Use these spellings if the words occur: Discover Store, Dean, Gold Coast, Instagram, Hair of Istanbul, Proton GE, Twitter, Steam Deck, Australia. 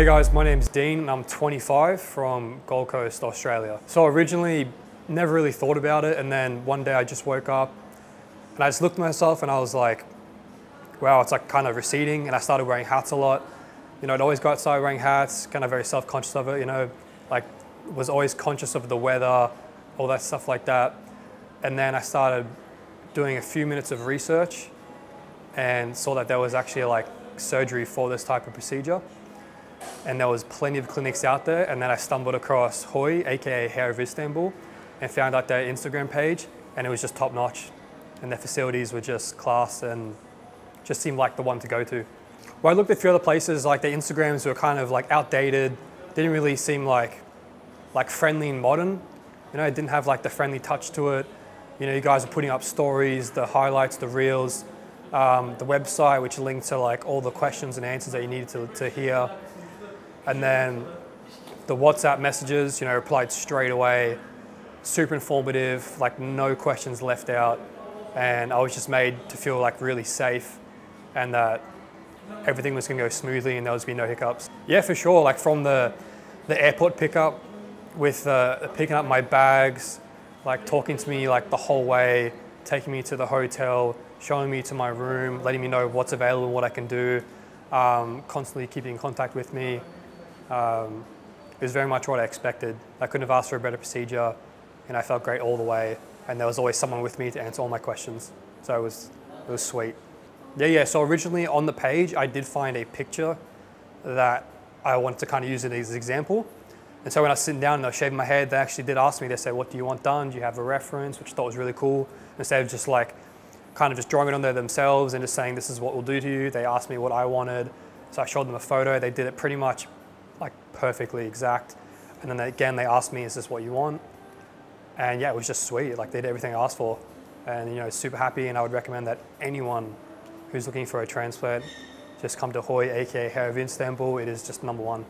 Hey guys, my name's Dean and I'm 25 from Gold Coast, Australia. So originally, never really thought about it, and then one day I just woke up and I just looked at myself and I was like, wow, it's like kind of receding, and I started wearing hats a lot. You know, I'd always go outside wearing hats, kind of very self-conscious of it, you know, like was always conscious of the weather, all that stuff like that. And then I started doing a few minutes of research and saw that there was actually like surgery for this type of procedure. And there was plenty of clinics out there, and then I stumbled across Hoy, aka Hair of Istanbul, and found out their Instagram page, and it was just top notch, and their facilities were just class and just seemed like the one to go to. Well, I looked at a few other places, like their Instagrams were kind of like outdated, didn't really seem like friendly and modern. You know, it didn't have like the friendly touch to it. You know, you guys were putting up stories, the highlights, the reels, the website, which linked to like all the questions and answers that you needed to hear. And then the WhatsApp messages, you know, replied straight away, super informative, like no questions left out. And I was just made to feel like really safe and that everything was gonna go smoothly and there was gonna be no hiccups. Yeah, for sure, like from the airport pickup with picking up my bags, like talking to me like the whole way, taking me to the hotel, showing me to my room, letting me know what's available, what I can do, constantly keeping in contact with me. It was very much what I expected. I couldn't have asked for a better procedure, and I felt great all the way. And there was always someone with me to answer all my questions. So it was sweet. Yeah, so originally on the page, I did find a picture that I wanted to kind of use it as an example. And so when I was sitting down and I was shaving my head, they actually did ask me, they said, what do you want done? Do you have a reference? Which I thought was really cool. Instead of just like, kind of just drawing it on there themselves and just saying, this is what we'll do to you. They asked me what I wanted. So I showed them a photo. They did it pretty much like perfectly exact. And then they asked me, is this what you want? And yeah, it was just sweet. Like they did everything I asked for. And you know, super happy. And I would recommend that anyone who's looking for a transplant, just come to Hoy, AKA Hair of Istanbul. It is just number one.